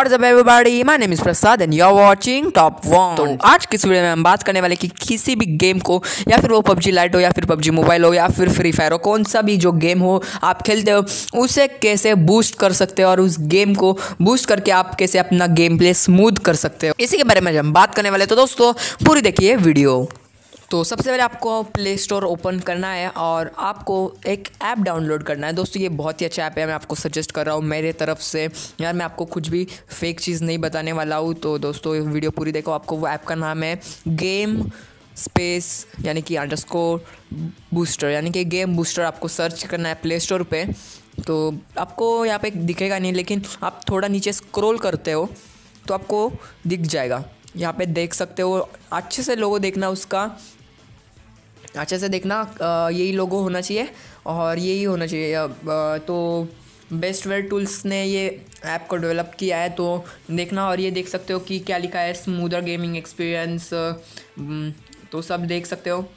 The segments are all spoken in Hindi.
What's up everybody? My name is Prasad and you're watching Top Wont। तो आज किस वीडियो में हम बात करने वाले कि किसी भी गेम को, या फिर वो PUBG Lite हो या फिर PUBG Mobile हो या फिर Free Fire हो, कौन सा भी जो गेम हो आप खेलते हो उसे कैसे बूस्ट कर सकते हो और उस गेम को बूस्ट करके आप कैसे अपना गेम प्ले स्मूथ कर सकते हो, इसी के बारे में हम बात करने वाले। तो दोस्तों पूरी देखिए वीडियो। तो सबसे पहले आपको प्ले स्टोर ओपन करना है और आपको एक ऐप डाउनलोड करना है। दोस्तों ये बहुत ही अच्छा ऐप है, मैं आपको सजेस्ट कर रहा हूँ मेरे तरफ से। यार मैं आपको कुछ भी फेक चीज़ नहीं बताने वाला हूँ, तो दोस्तों वीडियो पूरी देखो। आपको वो ऐप का नाम है गेम स्पेस यानी कि अंडरस्कोर बूस्टर, यानी कि गेम बूस्टर। आपको सर्च करना है प्ले स्टोर पर। तो आपको यहाँ पे दिखेगा नहीं, लेकिन आप थोड़ा नीचे स्क्रोल करते हो तो आपको दिख जाएगा। यहाँ पर देख सकते हो, अच्छे से लोगो देखना, उसका अच्छे से देखना, यही लोगो होना चाहिए और यही होना चाहिए। तो बेस्ट वेयर टूल्स ने ये ऐप को डेवलप किया है, तो देखना। और ये देख सकते हो कि क्या लिखा है, स्मूदर गेमिंग एक्सपीरियंस, तो सब देख सकते हो।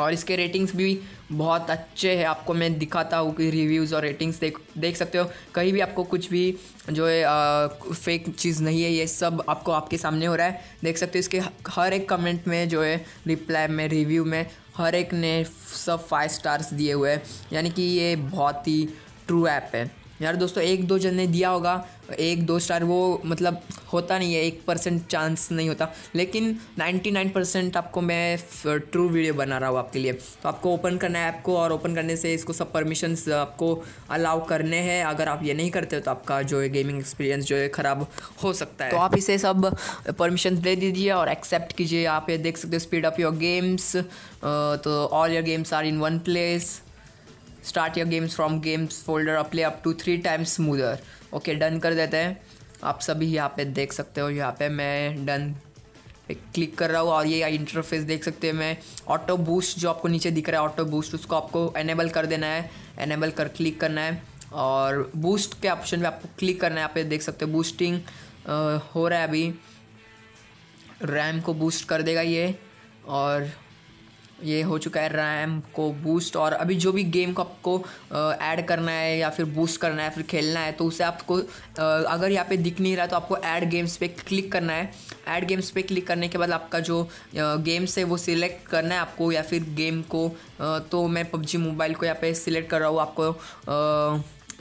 और इसके रेटिंग्स भी बहुत अच्छे हैं, आपको मैं दिखाता हूँ कि रिव्यूज़ और रेटिंग्स देख सकते हो। कहीं भी आपको कुछ भी जो है फेक चीज़ नहीं है, ये सब आपको आपके सामने हो रहा है, देख सकते हो। इसके हर एक कमेंट में जो है, रिप्लाई में, रिव्यू में, हर एक ने सब 5 स्टार्स दिए हुए हैं, यानी कि ये बहुत ही ट्रू ऐप है। यार दोस्तों 1-2 जन ने दिया होगा 1-2 स्टार, वो मतलब होता नहीं है, 1% चांस नहीं होता, लेकिन 99% आपको मैं ट्रू वीडियो बना रहा हूँ आपके लिए। तो आपको ओपन करना है ऐप को, और ओपन करने से इसको सब परमिशंस आपको अलाउ करने हैं। अगर आप ये नहीं करते हो तो आपका जो है गेमिंग एक्सपीरियंस जो है ख़राब हो सकता है। तो आप इसे सब परमिशंस दे दीजिए और एक्सेप्ट कीजिए। आप ये देख सकते हो, स्पीड अप योर गेम्स, तो all your games are in one place, start your games from games folder और play up to 3 times smoother. Okay done कर देते हैं। आप सभी यहाँ पे देख सकते हो, यहाँ पे मैं डन पे क्लिक कर रहा हूँ और ये इंटरफेस देख सकते हैं। मैं ऑटो बूस्ट जो आपको नीचे दिख रहा है, ऑटो बूस्ट, उसको आपको एनेबल कर देना है। एनेबल कर क्लिक करना है और बूस्ट के ऑप्शन पे आपको क्लिक करना है। आप ये देख सकते हो बूस्टिंग हो रहा है, अभी रैम को बूस्ट कर देगा ये, और ये हो चुका है रैम को बूस्ट। और अभी जो भी गेम को आपको ऐड करना है या फिर बूस्ट करना है, फिर खेलना है, तो उसे आपको अगर यहाँ पे दिख नहीं रहा तो आपको ऐड गेम्स पे क्लिक करना है। ऐड गेम्स पे क्लिक करने के बाद आपका जो गेम्स है वो सिलेक्ट करना है आपको, या फिर गेम को। तो मैं PUBG मोबाइल को यहाँ पे सिलेक्ट कर रहा हूँ आपको।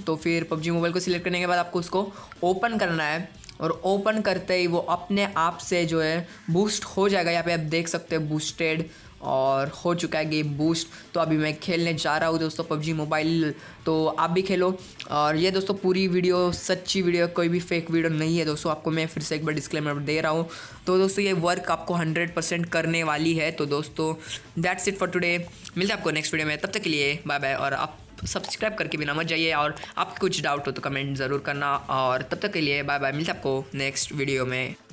तो फिर PUBG मोबाइल को सिलेक्ट करने के बाद आपको उसको ओपन करना है, और ओपन करते ही वो अपने आप से जो है बूस्ट हो जाएगा। यहाँ पे आप देख सकते हो बूस्टेड, और हो चुका है गेम बूस्ट। तो अभी मैं खेलने जा रहा हूँ दोस्तों PUBG मोबाइल, तो आप भी खेलो। और ये दोस्तों पूरी वीडियो सच्ची वीडियो, कोई भी फेक वीडियो नहीं है दोस्तों। आपको मैं फिर से एक बार डिस्क्लेमर दे रहा हूँ। तो दोस्तों ये वर्क आपको 100% करने वाली है। तो दोस्तों दैट्स इट फॉर टुडे, मिलते हैं आपको नेक्स्ट वीडियो में, तब तक के लिए बाय बाय। और आप सब्सक्राइब करके भी ना मत जाइए, और आपको कुछ डाउट हो तो कमेंट ज़रूर करना। और तब तक के लिए बाय बाय, मिलते हैं आपको नेक्स्ट वीडियो में।